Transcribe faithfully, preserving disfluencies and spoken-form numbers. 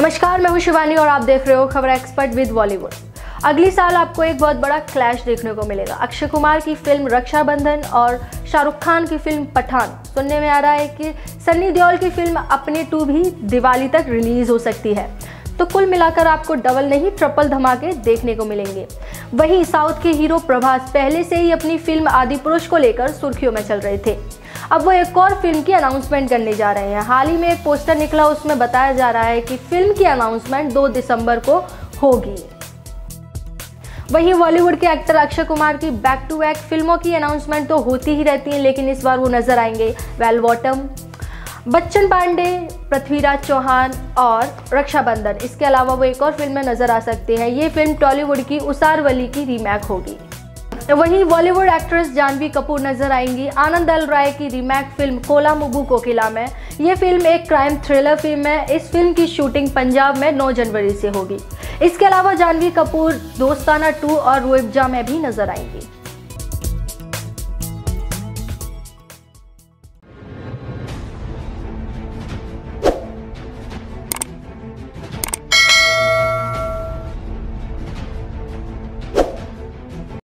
नमस्कार, मैं हूँ शिवानी और आप देख रहे हो खबर एक्सपर्ट विद बॉलीवुड। अगली साल आपको एक बहुत बड़ा क्लैश देखने को मिलेगा। अक्षय कुमार की फिल्म रक्षा बंधन और शाहरुख खान की फिल्म पठान। सुनने में आ रहा है कि सनी देओल की फिल्म अपने टू भी दिवाली तक रिलीज हो सकती है। तो कुल मिलाकर आपको डबल नहीं ट्रिपल धमाके देखने को मिलेंगे। वहीं साउथ के हीरो प्रभास पहले से ही अपनी फिल्म आदिपुरुष को लेकर सुर्खियों में चल रहे थे। अब वो एक और फिल्म की अनाउंसमेंट करने जा रहे हैं। हाल ही में एक पोस्टर निकला, उसमें बताया जा रहा है कि फिल्म की अनाउंसमेंट दो दिसंबर को होगी। वहीं बॉलीवुड के एक्टर अक्षय कुमार की बैक टू बैक फिल्मों की अनाउंसमेंट तो होती ही रहती है, लेकिन इस बार वो नजर आएंगे वेलवॉटम बच्चन पांडे, पृथ्वीराज चौहान और रक्षाबंधन। इसके अलावा वो एक और फिल्म में नजर आ सकते हैं। ये फिल्म टॉलीवुड की उसार वली की रीमेक होगी। वहीं बॉलीवुड एक्ट्रेस जाह्नवी कपूर नजर आएंगी आनंद अल राय की remake film Kolamaavu Kokila में। ये फिल्म एक क्राइम थ्रिलर फिल्म है। इस फिल्म की शूटिंग पंजाब में नौ जनवरी से होगी। इसके अलावा जाह्नवी कपूर दोस्ताना टू और रोइबजा में भी नजर आएंगी।